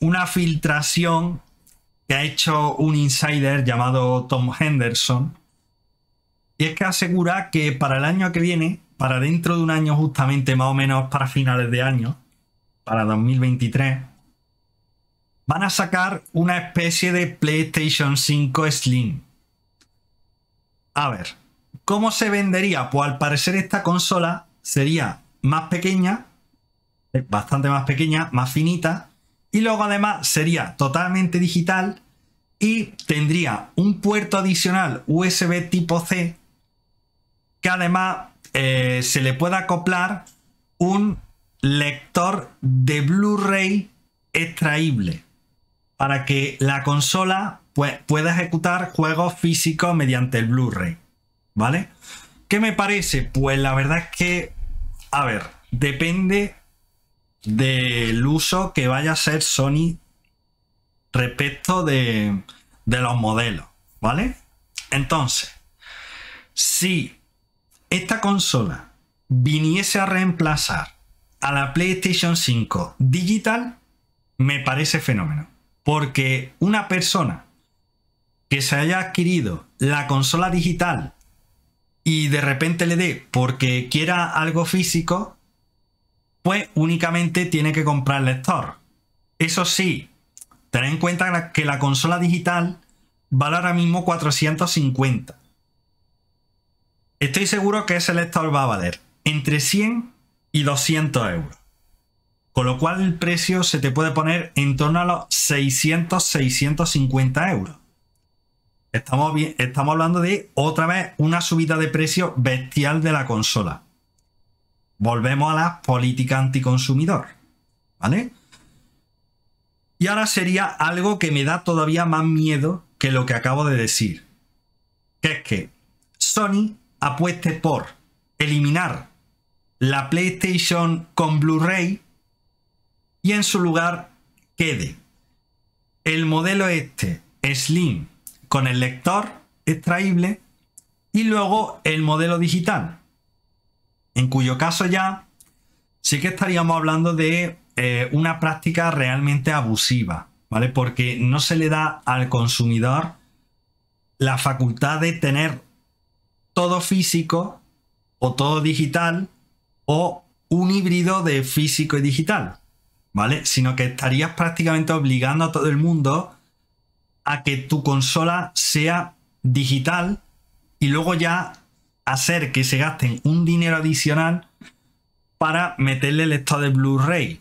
una filtración que ha hecho un insider llamado Tom Henderson, y es que asegura que para el año que viene, para dentro de un año justamente, más o menos para finales de año, para 2023, van a sacar una especie de PlayStation 5 Slim. A ver, ¿cómo se vendería? Pues al parecer esta consola sería más pequeña, bastante más pequeña, más finita, y luego además sería totalmente digital y tendría un puerto adicional USB tipo C que además se le puede acoplar un lector de Blu-ray extraíble para que la consola pues, pueda ejecutar juegos físicos mediante el Blu-ray, ¿vale? ¿Qué me parece? Pues la verdad es que, a ver, depende del uso que vaya a hacer Sony respecto de los modelos, ¿vale? Entonces, si esta consola viniese a reemplazar a la PlayStation 5 digital, me parece fenómeno, porque una persona que se haya adquirido la consola digital y de repente le dé porque quiera algo físico, pues únicamente tiene que comprar el lector. Eso sí, ten en cuenta que la consola digital vale ahora mismo 450. Estoy seguro que ese lector va a valer entre 100 y 200 euros. Con lo cual el precio se te puede poner en torno a los 600-650 euros. Estamos hablando de otra vez una subida de precio bestial de la consola. Volvemos a la política anticonsumidor, ¿vale? Y ahora sería algo que me da todavía más miedo que lo que acabo de decir, que es que Sony apueste por eliminar la PlayStation con Blu-ray y en su lugar quede el modelo este Slim con el lector extraíble y luego el modelo digital. En cuyo caso ya sí que estaríamos hablando de una práctica realmente abusiva, ¿vale? Porque no se le da al consumidor la facultad de tener todo físico o todo digital o un híbrido de físico y digital, ¿vale? Sino que estarías prácticamente obligando a todo el mundo a que tu consola sea digital y luego ya hacer que se gasten un dinero adicional para meterle el lector de Blu-ray,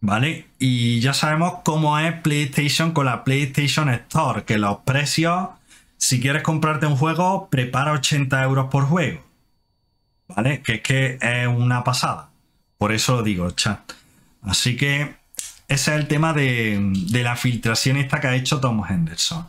¿vale? Y ya sabemos cómo es PlayStation con la PlayStation Store, que los precios, si quieres comprarte un juego, prepara 80 euros por juego, ¿vale? Que es una pasada, por eso lo digo, chat. Así que ese es el tema de la filtración esta que ha hecho Tom Henderson.